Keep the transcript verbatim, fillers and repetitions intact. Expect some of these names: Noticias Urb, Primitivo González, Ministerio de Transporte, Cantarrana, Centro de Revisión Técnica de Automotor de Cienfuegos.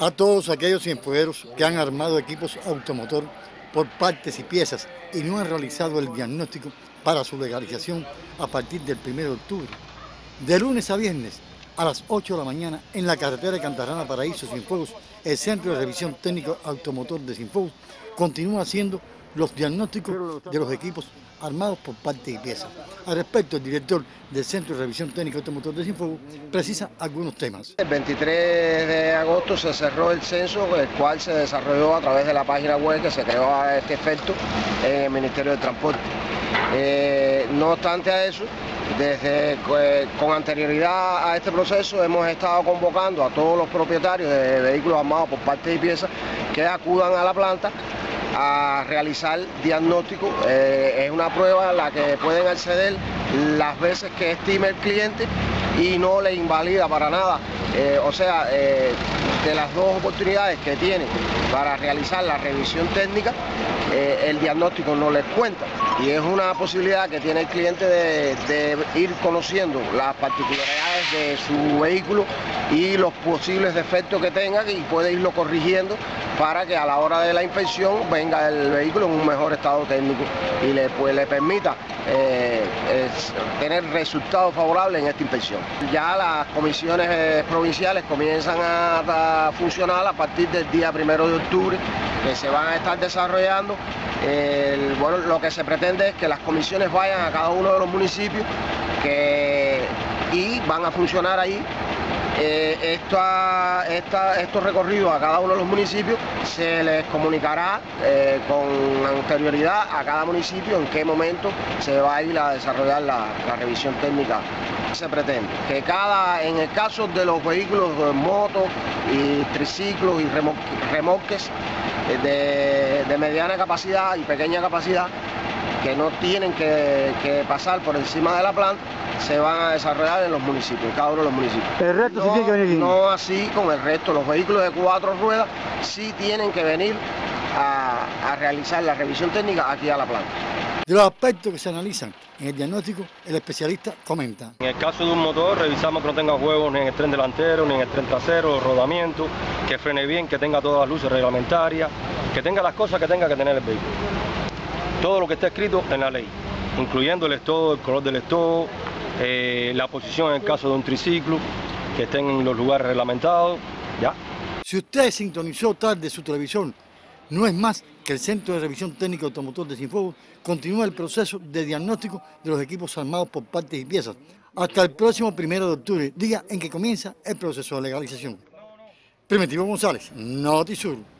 a todos aquellos cienfuegueros que han armado equipos automotor por partes y piezas y no han realizado el diagnóstico para su legalización a partir del primero de octubre, de lunes a viernes a las ocho de la mañana en la carretera de Cantarrana Paraíso Cienfuegos. El Centro de Revisión Técnica Automotor de Cienfuegos continúa haciendo los diagnósticos de los equipos armados por partes y piezas. Al respecto, el director del Centro de Revisión Técnica Automotor de Cienfuegos precisa algunos temas. El veintitrés de agosto se cerró el censo, el cual se desarrolló a través de la página web que se creó a este efecto en el Ministerio de Transporte. Eh, no obstante a eso, desde eh, con anterioridad a este proceso hemos estado convocando a todos los propietarios de vehículos armados por partes y piezas que acudan a la planta a realizar diagnóstico. Eh, es una prueba a la que pueden acceder las veces que estime el cliente y no le invalida para nada. Eh, o sea, eh, de las dos oportunidades que tiene para realizar la revisión técnica, eh, el diagnóstico no les cuenta. Y es una posibilidad que tiene el cliente de, de ir conociendo las particularidades de su vehículo y los posibles defectos que tenga, y puede irlo corrigiendo para que a la hora de la inspección venga el vehículo en un mejor estado técnico y le, pues, le permita eh, es, tener resultados favorables en esta inspección. Ya las comisiones eh, provinciales comienzan a, a funcionar a partir del día primero de octubre, que se van a estar desarrollando. El, bueno, lo que se pretende es que las comisiones vayan a cada uno de los municipios que, y van a funcionar ahí. Eh, esta, esta, estos recorridos a cada uno de los municipios se les comunicará eh, con anterioridad a cada municipio en qué momento se va a ir a desarrollar la, la revisión técnica. Se pretende que cada, en el caso de los vehículos motos y triciclos y remol, remolques de, de mediana capacidad y pequeña capacidad que no tienen que, que pasar por encima de la planta, se van a desarrollar en los municipios, cada uno de los municipios. El resto no, sí tiene que venir. No así con el resto, los vehículos de cuatro ruedas sí tienen que venir a, a realizar la revisión técnica aquí a la planta. De los aspectos que se analizan en el diagnóstico, el especialista comenta. En el caso de un motor, revisamos que no tenga juegos ni en el tren delantero, ni en el tren trasero, rodamiento, que frene bien, que tenga todas las luces reglamentarias, que tenga las cosas que tenga que tener el vehículo. Todo lo que está escrito en la ley, incluyendo el estodo, el color del estodo, Eh, la posición en el caso de un triciclo, que estén en los lugares reglamentados, ya. Si usted sintonizó tarde su televisión, no es más que el Centro de Revisión Técnica Automotor de Cienfuegos continúa el proceso de diagnóstico de los equipos armados por partes y piezas hasta el próximo primero de octubre, día en que comienza el proceso de legalización. Primitivo González, Noticias Urb.